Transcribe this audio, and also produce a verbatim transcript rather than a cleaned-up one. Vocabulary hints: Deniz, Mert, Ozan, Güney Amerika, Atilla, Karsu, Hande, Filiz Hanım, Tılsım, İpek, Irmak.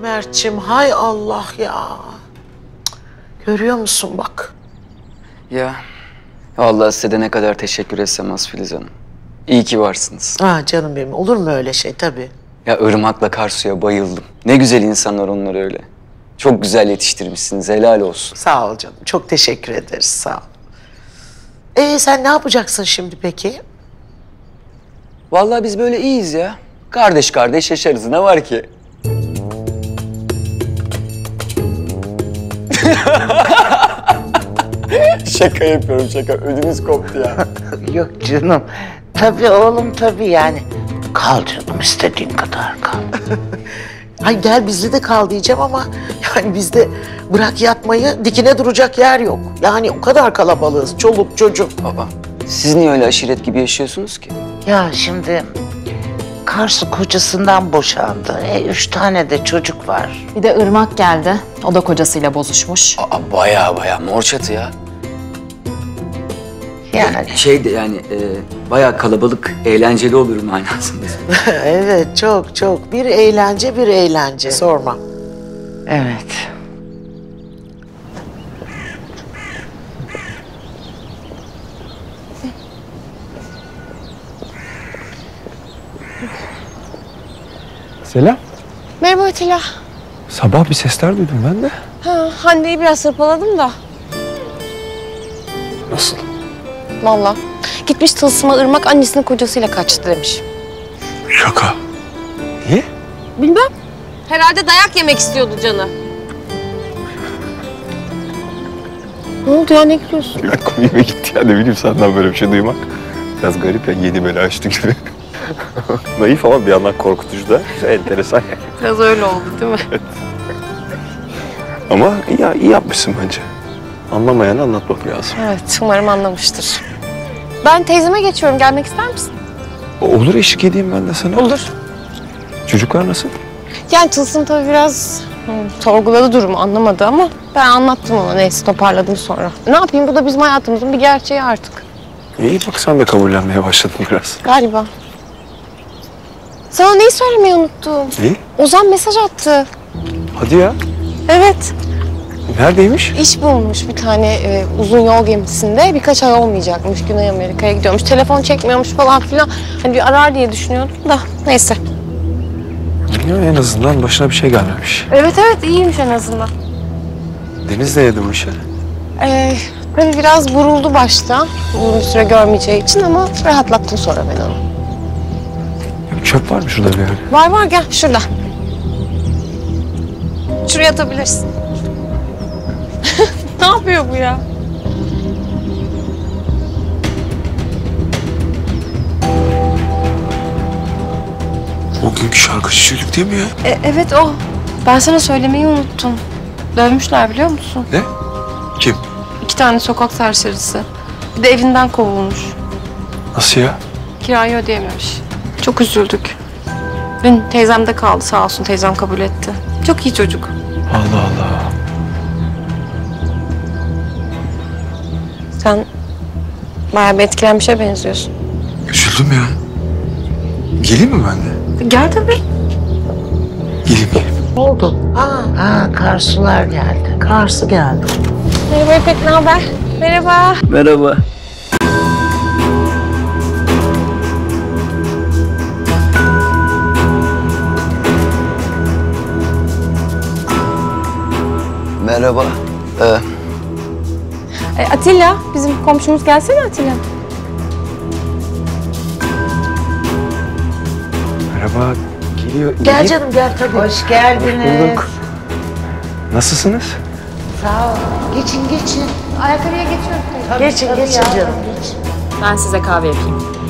Mert'ciğim, hay Allah ya. Görüyor musun bak. Ya vallahi size de ne kadar teşekkür etsem az Filiz Hanım. İyi ki varsınız. Ha canım benim, olur mu öyle şey tabii. Ya Irmak'la Karsu'ya bayıldım. Ne güzel insanlar onlar öyle. Çok güzel yetiştirmişsiniz, helal olsun. Sağ ol canım, çok teşekkür ederiz, sağ ol. Ee sen ne yapacaksın şimdi peki? Vallahi biz böyle iyiyiz ya. Kardeş kardeş yaşarız, ne var ki? Şaka yapıyorum şaka, ödünüz koptu ya. Yok canım, tabii oğlum tabii yani. Kal canım, istediğin kadar kal. Ay gel bizde de kal diyeceğim ama yani bizde bırak yatmayı, dikine duracak yer yok. Yani o kadar kalabalığız, çoluk çocuk. Baba, siz niye öyle aşiret gibi yaşıyorsunuz ki? Ya şimdi Karsu kocasından boşandı. E, üç tane de çocuk var. Bir de Irmak geldi. O da kocasıyla bozuşmuş. Aa, bayağı bayağı mor çatı ya. Yani. Şey de yani e, bayağı kalabalık, eğlenceli olur manasında. Evet, çok çok. Bir eğlence, bir eğlence. Sorma. Evet. Selam. Merhaba Atilla. Sabah bir sesler duydum ben de. Ha, Hande'yi biraz hırpaladım da. Nasıl? Vallahi gitmiş Tılsım'a, Irmak annesinin kocasıyla kaçtı demiş. Şaka. Niye? Bilmem. Herhalde dayak yemek istiyordu canı. Ne oldu ya, ne gülüyorsun? Ya komik mi gitti ya, ne bileyim senden böyle bir şey duymak. Biraz garip ya, yeni bela açtı gibi. Naif ama bir yandan korkutucu da, enteresan. Biraz öyle oldu değil mi? Evet. Ama iyi, iyi yapmışsın bence. Anlamayanı anlatmak lazım. Evet, umarım anlamıştır. Ben teyzeme geçiyorum, gelmek ister misin? Olur, eşlik edeyim ben de sana. Olur. Çocuklar nasıl? Yani Tılsım tabii biraz hı, sorguladı durumu, anlamadı ama ben anlattım ona, neyse toparladım sonra. Ne yapayım, bu da bizim hayatımızın bir gerçeği artık. İyi bak, sen de kabullenmeye başladın biraz. Galiba. Sana neyi söylemeyi unuttum? Neyi? Ozan mesaj attı. Hadi ya. Evet. Neredeymiş? İş bulmuş bir tane e, uzun yol gemisinde, birkaç ay olmayacakmış, Güney Amerika'ya gidiyormuş. Telefon çekmiyormuş falan filan. Hani bir arar diye düşünüyordum da neyse. Ya, en azından başına bir şey gelmemiş. Evet evet, iyiymiş en azından. Deniz neye durmuş yani? Ee, hani biraz buruldu başta, uzun bir süre görmeyeceği için ama rahatlattım sonra ben onu. Ya, çöp var mı şurada bir yerde? Var var, gel şurada. Şuraya atabilirsin. Ne yapıyor bu ya? O günkü şarkıcı çocuk değil mi ya? E, evet o. Ben sana söylemeyi unuttum. Dövmüşler biliyor musun? Ne? Kim? İki tane sokak serserisi. Bir de evinden kovulmuş. Nasıl ya? Kirayı ödeyememiş. Çok üzüldük. Dün teyzemde kaldı, sağ olsun teyzem kabul etti. Çok iyi çocuk. Allah Allah. Sen bayağı bir etkilenmişe benziyorsun. Üzüldüm ya. Geleyim mi ben de? Gel tabii. Geleyim geleyim. Ne oldu? Aa, aa Karsular geldi. Karsu geldi. Merhaba İpek, ne haber? Merhaba. Merhaba. Merhaba. Ee... Atilla, bizim komşumuz gelsene Atilla. Merhaba, geliyor. Gel geleyim. Canım gel tabii. Hoş geldiniz. Hoş bulduk. Nasılsınız? Sağ ol. Geçin geçin. Ayakkabıya geçiyorum. Geçin geçin canım. Ben size kahve yapayım.